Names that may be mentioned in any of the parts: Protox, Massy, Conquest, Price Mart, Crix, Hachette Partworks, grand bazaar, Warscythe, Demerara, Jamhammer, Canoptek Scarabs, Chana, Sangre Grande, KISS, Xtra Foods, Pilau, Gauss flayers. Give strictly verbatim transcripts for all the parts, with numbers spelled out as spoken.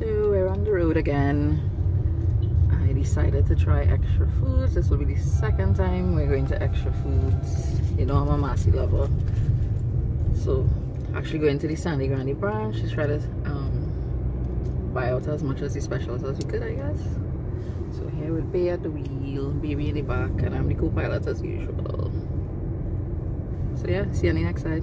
So we're on the road again. I decided to try Xtra Foods. This will be the second time we're going to Xtra Foods. You know I'm a Massy lover. So actually going to the Sangre Grande branch, just try to um, buy out as much as the specials as we could, I guess. So here with Bay at the wheel, baby in the back, and I'm the co-pilot as usual. So yeah, see you on the next side.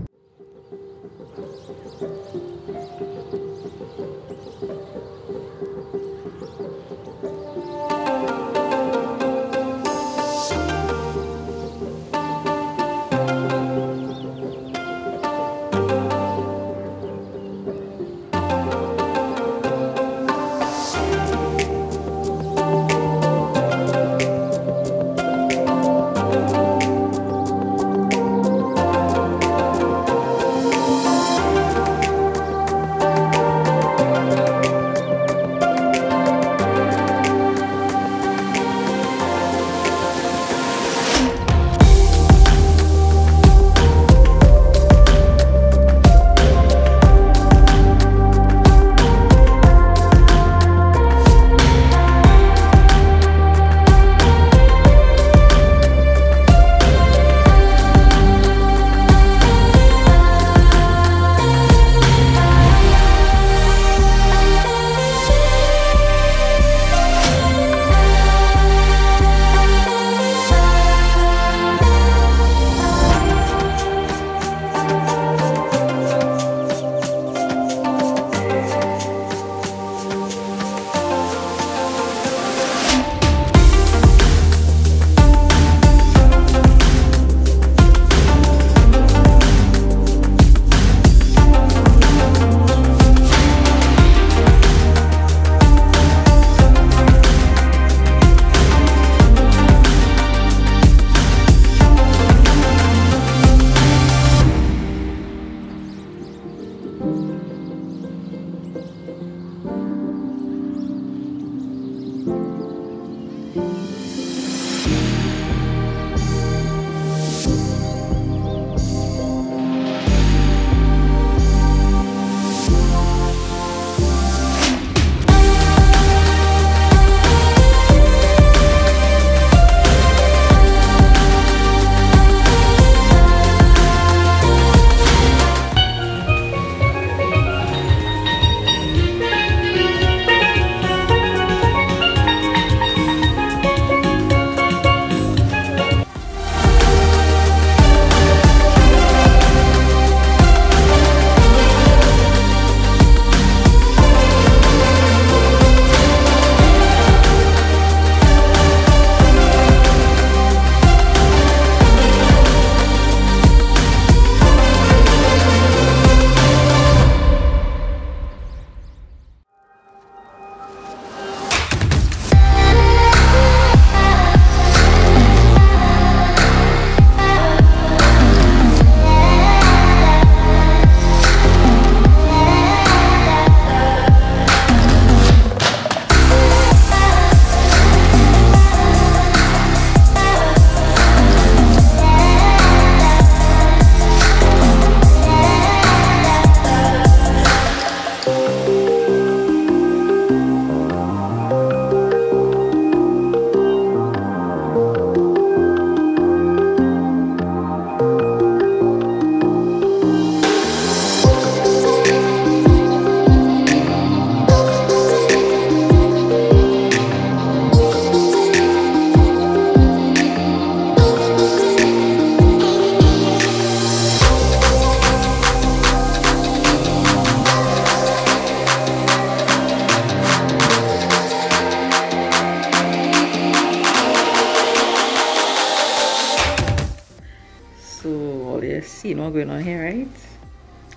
You know what's going on here, right?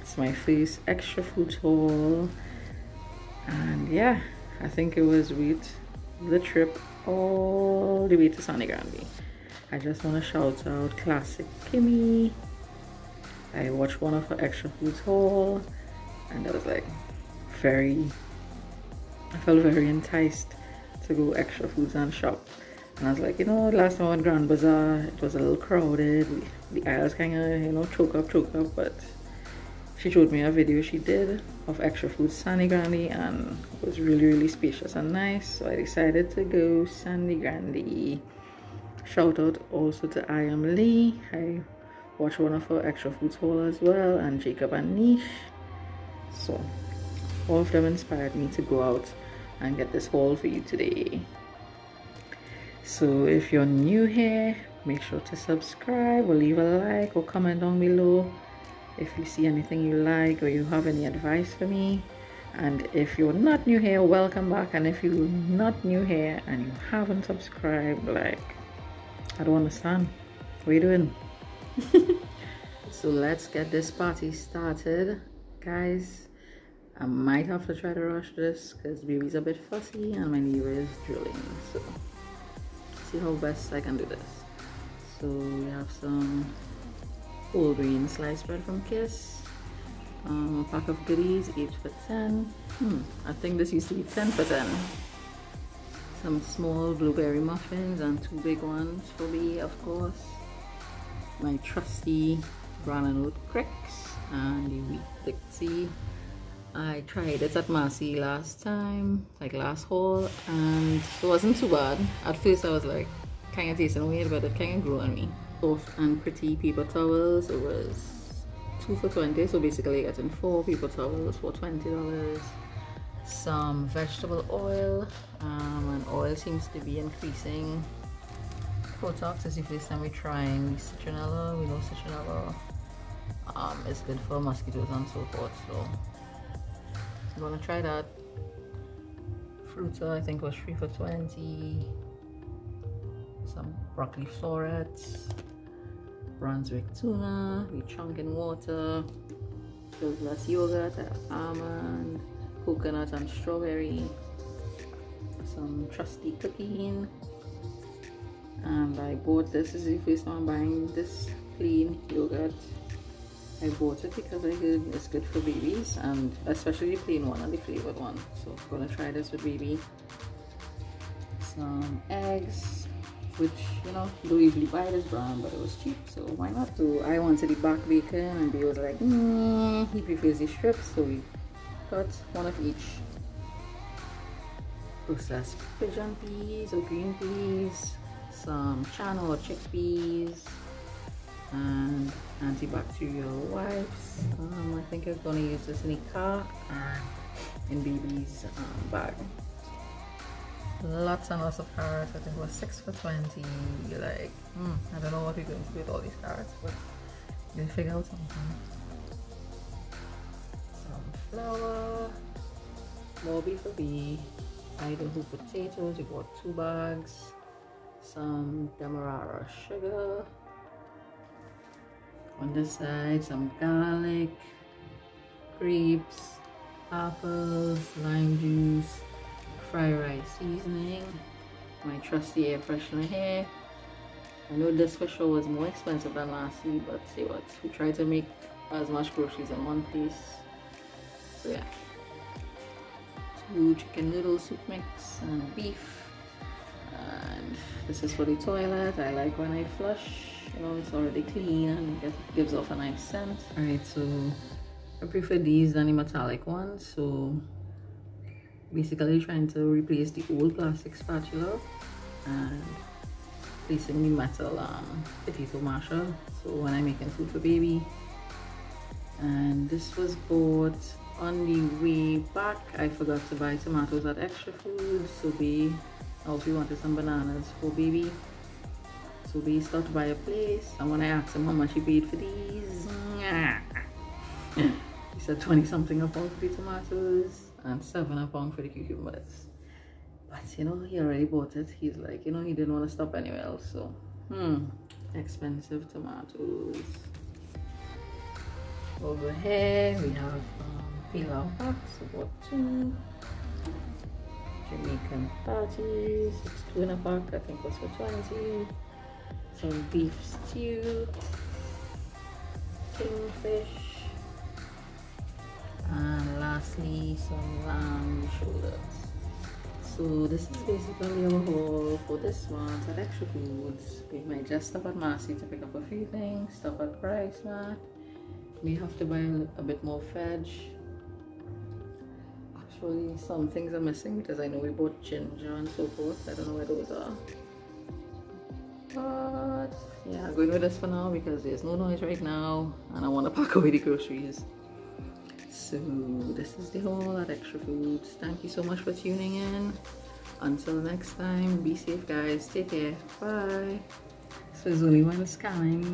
It's my first Xtra Foods haul, and yeah, I think it was worth the trip all the way to Sangre Grande. I just want to shout out Classic Kimmy. I watched one of her Xtra Foods haul, and I was like, very, I felt very enticed to go Xtra Foods and shop. And I was like, you know, last time I went Grand Bazaar, it was a little crowded. The aisles kind of, you know, choke up, choke up. But she showed me a video she did of Xtra Foods Sangre Grande, and it was really really spacious and nice, so I decided to go Sangre Grande. Shout out also to I Am Lee. I watched one of her Xtra Foods haul as well, and Jacob and Nish. So all of them inspired me to go out and get this haul for you today. So if you're new here, make sure to subscribe or leave a like or comment down below if you see anything you like or you have any advice for me. And if you're not new here, welcome back. And if you're not new here and you haven't subscribed, like, I don't understand, what are you doing? So let's get this party started, guys. I might have to try to rush this because baby's a bit fussy and my neighbor is drilling, so see how best I can do this. So we have some whole grain sliced bread from KISS, um, a pack of goodies, eight for ten. Hmm, I think this used to be ten for ten. Some small blueberry muffins and two big ones for me, of course. My trusty brown and oat Crix and the wheat Dixie. I tried it at Massy last time, like last haul, and it wasn't too bad. At first I was like, kind of tasting weird, but it kind of grew on me. Soft and pretty paper towels. It was two for twenty, so basically getting four paper towels for twenty dollars. Some vegetable oil, um, and oil seems to be increasing. Protox is the first time we're trying citronella. We know citronella um, is good for mosquitoes and so forth, so I'm gonna try that. Fruta, I think, was three for twenty. Some broccoli florets, Brunswick tuna, we chunk in water, glass yogurt, almond, coconut and strawberry, some trusty cooking. And I bought this, this is the first time I'm buying this plain yogurt. I bought it because I heard it's good for babies, and especially the plain one and the flavored one. So I'm gonna try this with baby. Some eggs, which, you know, do usually buy this brand, but it was cheap, so why not? So I wanted the back bacon, and he was like, mm, he prefers the strips, so we got one of each. Processed pigeon peas or green peas, some chana or chickpeas, and antibacterial wipes. Um, I think I'm gonna use this in the car and in baby's um, bag. Lots and lots of carrots. I think it was six for twenty. Like, mm, I don't know what we're going to do with all these carrots, but we'll figure out something. Some flour, more beef for bee, Idaho potatoes. We bought two bags. Some demerara sugar. On this side, some garlic, grapes, apples, lime juice, fried rice seasoning, my trusty air freshener here. I know this for sure was more expensive than last year, but say what, we try to make as much groceries in one place. So yeah, two chicken noodle soup mix and beef. And this is for the toilet. I like when I flush, you know, it's already clean and it gives off a nice scent. Alright, so I prefer these than the metallic ones, so basically trying to replace the old plastic spatula and placing the metal um, potato masher, so when I'm making food for baby. And this was bought on the way back. I forgot to buy tomatoes at Xtra Foods, so we also wanted some bananas for baby. So we stopped by a place, and when I asked him how much he paid for these, he said twenty something a pound for the tomatoes and seven a pound for the cucumbers. But you know, he already bought it. He's like, you know, he didn't want to stop anywhere else, so hmm, expensive tomatoes. Over here we have um, pilau packs, about two. Jamaican patties, it's two in a pack, I think it was for twenty. Some beef stew, kingfish, and lastly some lamb shoulders. So this is basically our haul for this month at Xtra Foods. We might just stop at Massy to pick up a few things, stop at Price Mart, may have to buy a bit more veg. Actually, some things are missing because I know we bought ginger and so forth. I don't know where those are. But yeah, I'm going with this for now because there's no noise right now and I want to pack away the groceries. So this is the haul at Xtra Foods. Thank you so much for tuning in. Until next time, be safe guys, take care, bye. So it's only when I'm scanning,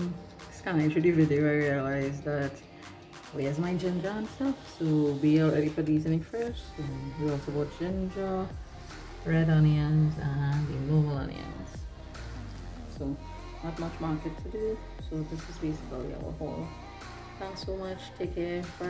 scanning through the video I realized that where's my ginger and stuff. So we already put these in the fridge. So we also bought ginger, red onions and the normal onions. So not much market to do. So this is basically our haul. Thanks so much, take care, bye.